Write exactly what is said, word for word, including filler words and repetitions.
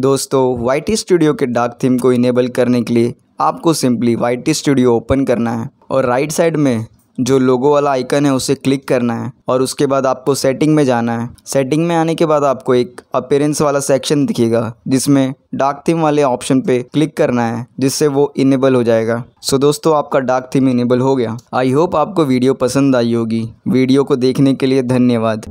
दोस्तों Y T studio के dark theme को इनेबल करने के लिए आपको simply Y T studio open करना है और राइट साइड में जो लोगो वाला आइकन है उसे क्लिक करना है और उसके बाद आपको सेटिंग में जाना है। सेटिंग में आने के बाद आपको एक अपीयरेंस वाला सेक्शन दिखेगा जिसमें डार्क थीम वाले ऑप्शन पे क्लिक करना है जिससे वो इनेबल हो जाएगा। सो दोस्तों आपका डार्क थीम इनेबल हो गया। आई होप आपको वीडियो पसंद आई होगी। वीडियो को देखने के लिए धन्यवाद।